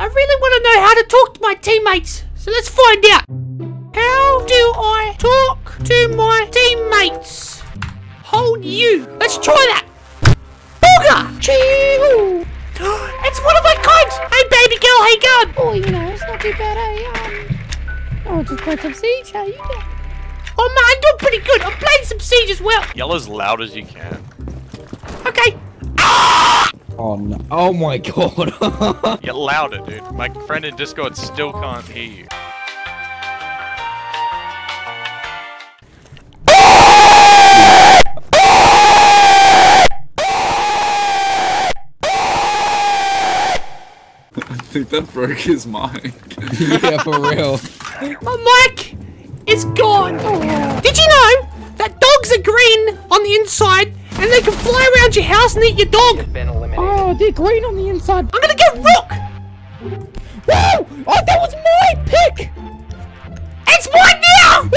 I really want to know how to talk to my teammates, so let's find out. How do I talk to my teammates? Hold you. Let's try that. Booger! Chee-hoo! It's one of my kinds! Hey, baby girl, how you going? Oh, you know, it's not too bad, eh? Oh, I just played some Siege. How you doing? Oh, man, I'm doing pretty good. I'm playing some Siege as well. Yell as loud as you can. Okay. Ah! Oh, no. Oh, my God. Yell louder, dude. My friend in Discord still can't hear you. I think that broke his mic. Yeah, for real. My mic is gone. Oh. Did you know that dogs are green on the inside and they can fly around your house and eat your dog? Oh, they're green on the inside. I'm gonna get Rook. Whoa! Oh, that was my pick. It's mine now.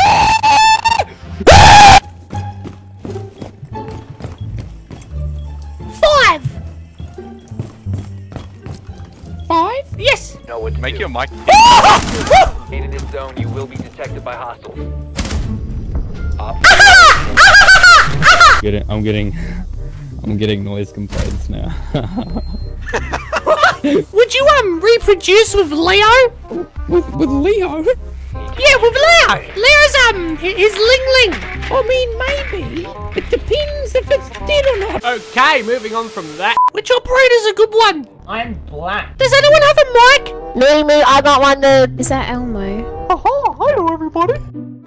Five? Yes. No, make your mic. In this zone, you will be detected by hostiles. I'm getting noise complaints now. Would you reproduce with Leo? With Leo? Yeah, with Leo. Leo's his Ling Ling. I mean, maybe. It depends if it's dead or not. Okay, moving on from that. Which operator's a good one? I'm black. Does anyone have a mic? Me, I got one dude. Is that Elmo? Oh, hello everybody.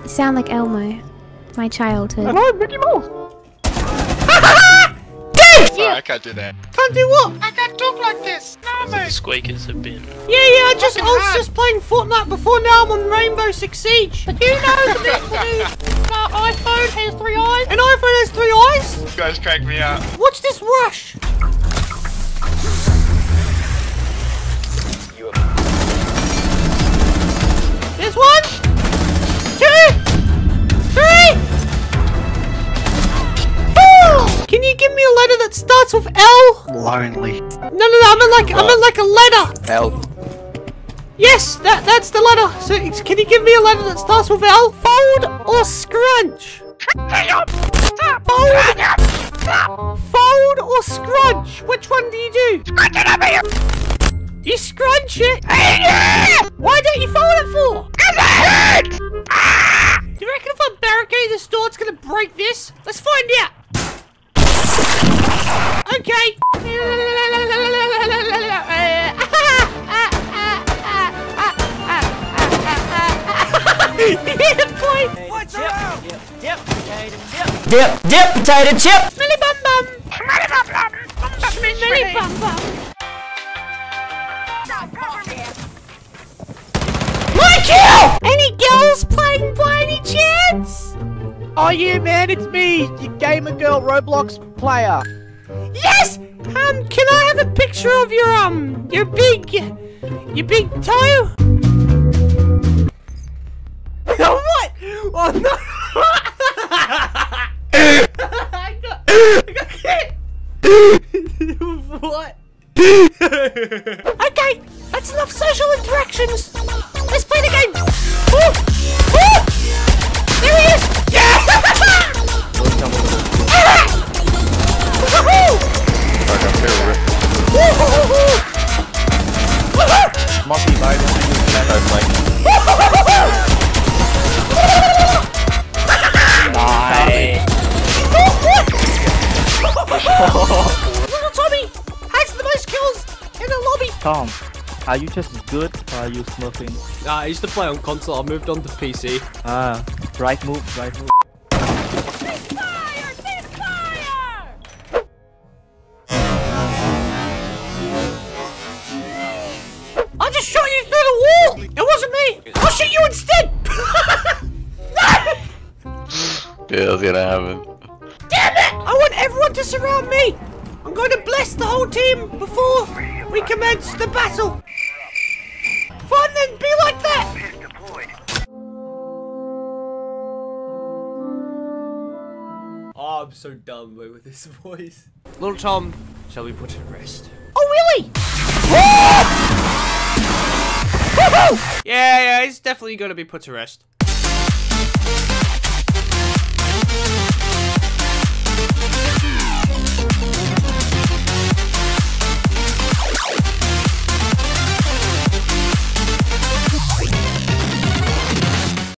You sound like Elmo. My childhood. And I'm Mickey Mouse. Sorry, I can't do that. Can't do what? I can't talk like this. No, mate. The squeakers have been. Yeah, I was just playing Fortnite before. Now I'm on Rainbow Six Siege. But you know the best to do. My iPhone has 3 eyes. An iPhone has 3 eyes? You guys cracked me up. Watch this rush. There's 1, 2, 3. Four. Can you give me a letter that starts with L? Lonely. No, I meant like a letter. L. Yes, that's the letter. So can you give me a letter that starts with L? Fold or scrunch? Fold or scrunch? Which one do you do? You scrunch it? Why don't you fold it for? Do you reckon if I barricade this door, it's gonna break this? Let's find out. Okay. Dip potato chip. Smelly bum bum. Smelly bum bum. Smelly bum bum. Kill! Any girls playing by any chance? Oh yeah man, it's me, your gamer girl Roblox player. Yes! Can I have a picture of your big toe? What? Oh no! I got hit! What? Okay, that's enough social interactions. Let's play the game! Ooh. Ooh. There he is! Yeah! Little Tommy has the most kills in the lobby. Tom, are you just good or are you smurfing? Nah, I used to play on console, I moved on to PC. Ah, right move. Ceasefire! I just shot you through the wall! It wasn't me! I'll shoot you instead! No! Yeah, that's gonna happen. Damn it! I want everyone to surround me! I'm going to bless the whole team before we commence the battle. Fun then, be like that! Oh, I'm so done with this voice. Little Tom, shall we put it to rest? Oh, really? Woo! Yeah, he's definitely gonna be put to rest.